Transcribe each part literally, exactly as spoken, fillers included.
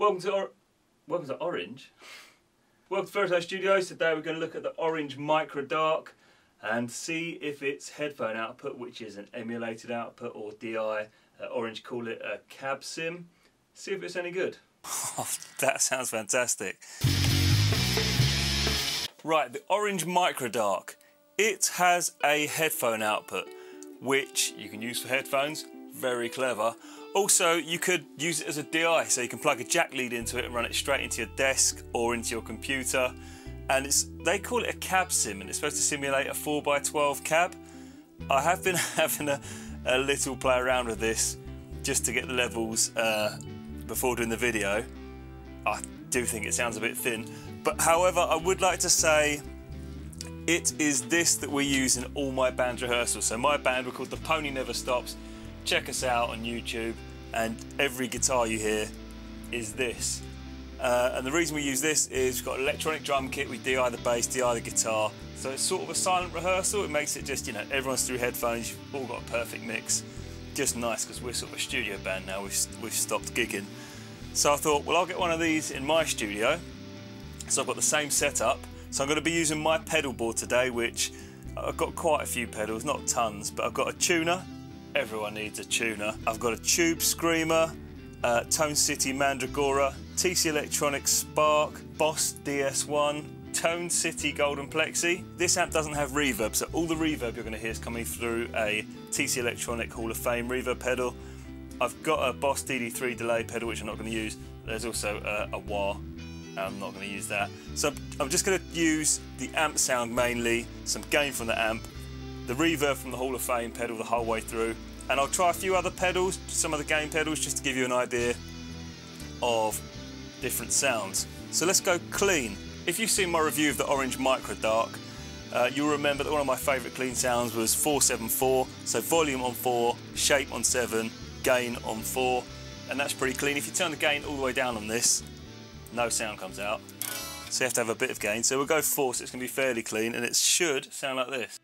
Welcome to, or welcome to Orange. Welcome to Pherotone Studios. Today we're going to look at the Orange Micro Dark and see if it's headphone output, which is an emulated output, or D I. Uh, Orange call it a cab sim. See if it's any good. Oh, that sounds fantastic. Right, the Orange Micro Dark. It has a headphone output, which you can use for headphones. Very clever. Also, you could use it as a D I, so you can plug a jack lead into it and run it straight into your desk or into your computer. And it's, they call it a cab sim, and it's supposed to simulate a four by twelve cab. I have been having a, a little play around with this just to get the levels uh, before doing the video. I do think it sounds a bit thin, but however, I would like to say it is this that we use in all my band rehearsals. So my band, we're called The Pony Never Stops. Check us out on YouTube, and every guitar you hear is this. Uh, and the reason we use this is we've got an electronic drum kit, we D I the bass, D I the guitar, so it's sort of a silent rehearsal. It makes it just, you know, everyone's through headphones, you've all got a perfect mix. Just nice, because we're sort of a studio band now, we've, we've stopped gigging. So I thought, well, I'll get one of these in my studio. So I've got the same setup. So I'm going to be using my pedal board today, which I've got quite a few pedals, not tons, but I've got a tuner. Everyone needs a tuner. I've got a Tube Screamer, uh, Tone City Mandragora, T C Electronic Spark, BOSS D S one, Tone City Golden Plexi. This amp doesn't have reverb, so all the reverb you're going to hear is coming through a T C Electronic Hall of Fame reverb pedal. I've got a BOSS D D three delay pedal, which I'm not going to use. There's also a, a wah, I'm not going to use that. So I'm just going to use the amp sound mainly, some gain from the amp, the reverb from the Hall of Fame pedal the whole way through, and I'll try a few other pedals, some of the gain pedals, just to give you an idea of different sounds. So let's go clean. If you've seen my review of the Orange Micro Dark, uh, you'll remember that one of my favourite clean sounds was four seven four, so volume on four, shape on seven, gain on four, and that's pretty clean. If you turn the gain all the way down on this, no sound comes out, so you have to have a bit of gain. So we'll go four, so it's going to be fairly clean, and it should sound like this.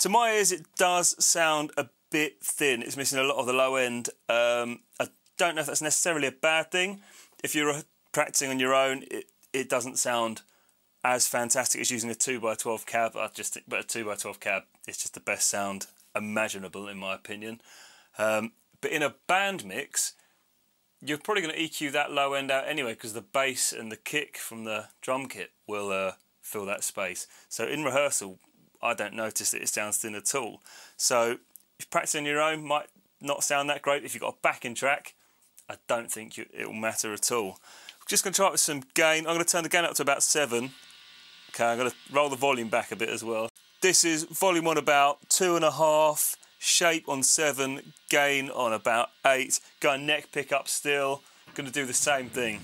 To my ears, it does sound a bit thin. It's missing a lot of the low end. Um, I don't know if that's necessarily a bad thing. If you're practicing on your own, it, it doesn't sound as fantastic as using a two by twelve cab. I just think, but a two by twelve cab is just the best sound imaginable, in my opinion. Um, but in a band mix, you're probably going to E Q that low end out anyway, because the bass and the kick from the drum kit will uh, fill that space. So in rehearsal, I don't notice that it sounds thin at all. So if practicing on your own might not sound that great. If you've got a backing track, I don't think you, it will matter at all. I'm just going to try it with some gain. I'm going to turn the gain up to about seven. Okay, I'm going to roll the volume back a bit as well. This is volume on about two and a half, shape on seven, gain on about eight. Got a neck pickup still. I'm going to do the same thing.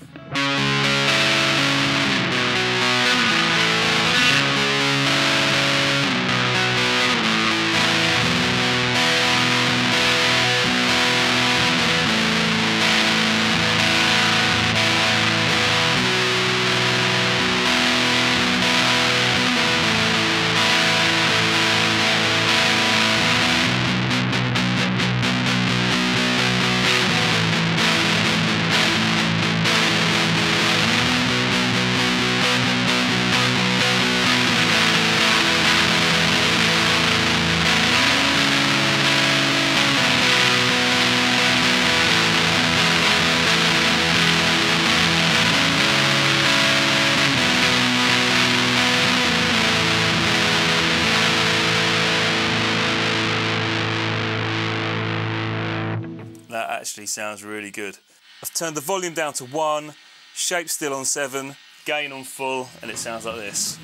That actually sounds really good. I've turned the volume down to one, shape still on seven, gain on full, and it sounds like this.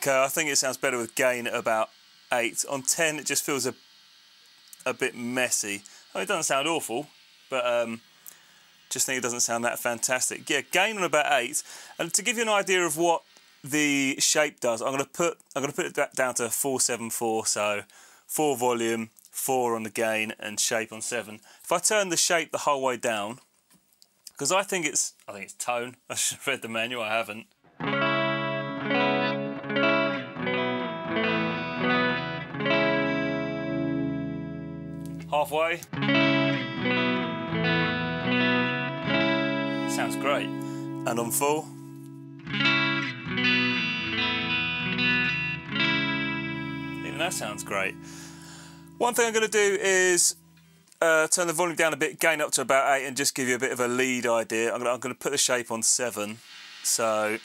Okay, I think it sounds better with gain at about eight. On ten, it just feels a a bit messy. Oh, it doesn't sound awful, but um, just think it doesn't sound that fantastic. Yeah, gain on about eight. And to give you an idea of what the shape does, I'm going to put I'm going to put it down to four seven four. So four volume, four on the gain, and shape on seven. If I turn the shape the whole way down, because I think it's I think it's tone. I should have read the manual. I haven't. Halfway. Sounds great. And on full. Even that sounds great. One thing I'm going to do is uh, turn the volume down a bit, gain up to about eight, and just give you a bit of a lead idea. I'm going to, I'm going to put the shape on seven. So.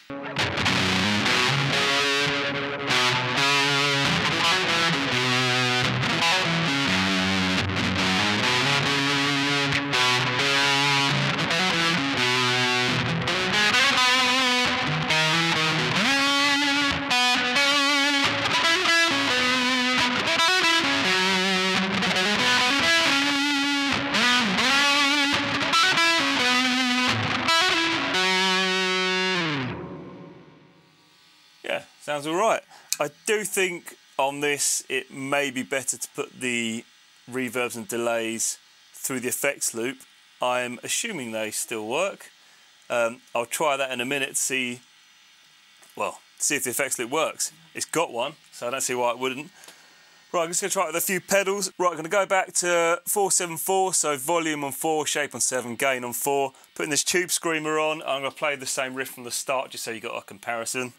Sounds all right. I do think on this it may be better to put the reverbs and delays through the effects loop. I'm assuming they still work. Um, I'll try that in a minute to see, well, see if the effects loop works. It's got one, so I don't see why it wouldn't. Right, I'm just going to try it with a few pedals. Right, I'm going to go back to four seven four, so volume on four, shape on seven, gain on four. Putting this Tube Screamer on, I'm going to play the same riff from the start just so you've got a comparison.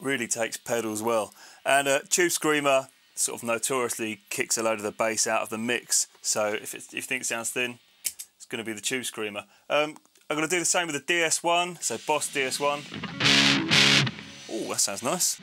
Really takes pedals well, and uh, Tube Screamer sort of notoriously kicks a load of the bass out of the mix. So if, it's, if you think it sounds thin, it's going to be the Tube Screamer. Um, I'm going to do the same with the D S one, so BOSS D S one. Oh, that sounds nice.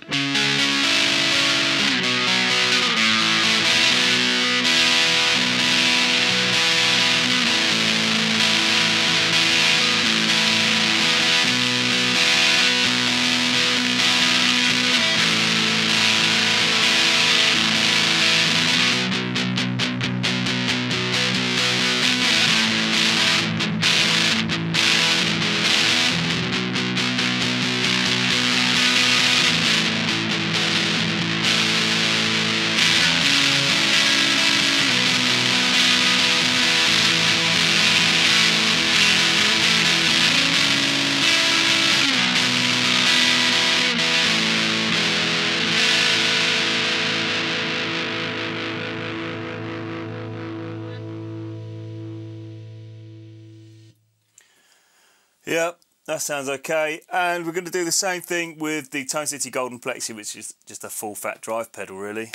Yep, that sounds okay. And we're going to do the same thing with the Tone City Golden Plexi, which is just a full fat drive pedal, really.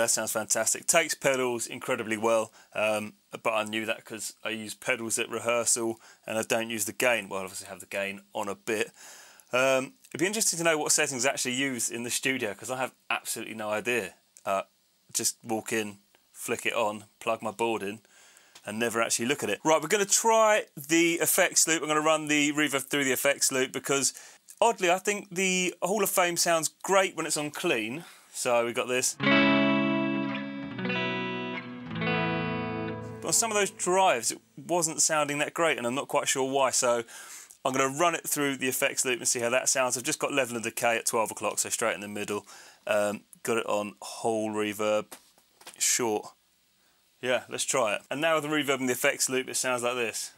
that sounds fantastic. Takes pedals incredibly well, um, but I knew that because I use pedals at rehearsal and I don't use the gain. Well, I obviously have the gain on a bit. Um, it'd be interesting to know what settings I actually use in the studio, because I have absolutely no idea. Uh, just walk in, flick it on, plug my board in, and never actually look at it. Right, we're going to try the effects loop. I'm going to run the reverb through the effects loop because, oddly, I think the Hall of Fame sounds great when it's on clean. So we've got this. But on some of those drives, it wasn't sounding that great, and I'm not quite sure why. So I'm going to run it through the effects loop and see how that sounds. I've just got level and decay at twelve o'clock, so straight in the middle. Um, got it on whole reverb, short. Yeah, let's try it. And now with the reverb and the effects loop, it sounds like this.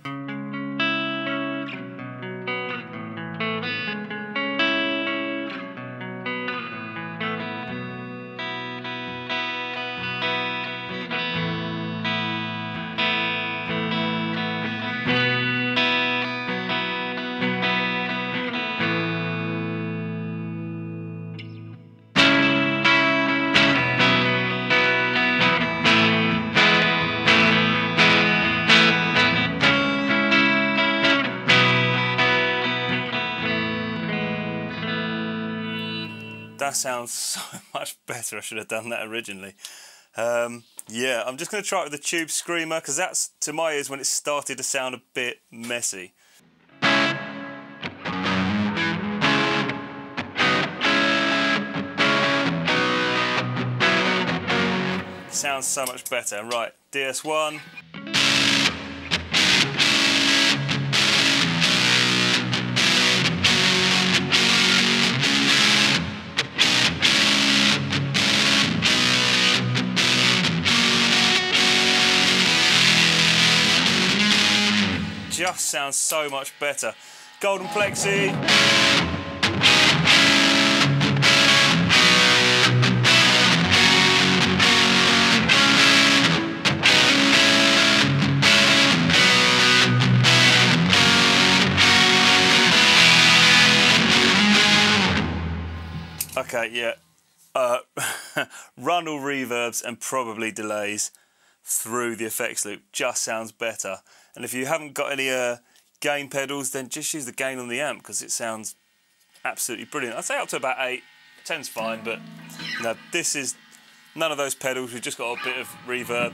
That sounds so much better. I should have done that originally. Um, yeah, I'm just going to try it with the Tube Screamer, because that's, to my ears, when it started to sound a bit messy. Sounds so much better. Right, D S one. Just sounds so much better. Golden Plexi. Okay, yeah. Uh, run all reverbs and probably delays through the effects loop. Just sounds better. And if you haven't got any uh, gain pedals, then just use the gain on the amp, because it sounds absolutely brilliant. I'd say up to about eight, ten's fine, but no, this is none of those pedals. We've just got a bit of reverb.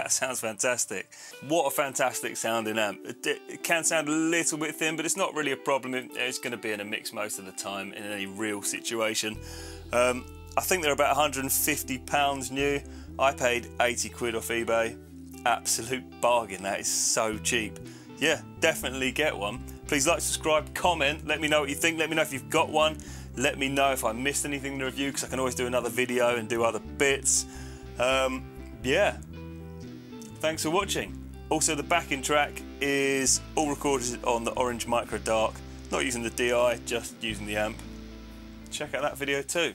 That sounds fantastic. What a fantastic sounding amp. It, it can sound a little bit thin, but it's not really a problem. It, it's going to be in a mix most of the time in any real situation. Um, I think they're about one hundred and fifty pounds new. I paid eighty quid off eBay. Absolute bargain, that is so cheap. Yeah, definitely get one. Please like, subscribe, comment. Let me know what you think. Let me know if you've got one. Let me know if I missed anything in the review, because I can always do another video and do other bits. Um, yeah. Thanks for watching. Also, the backing track is all recorded on the Orange Micro Dark, not using the D I, just using the amp. Check out that video too.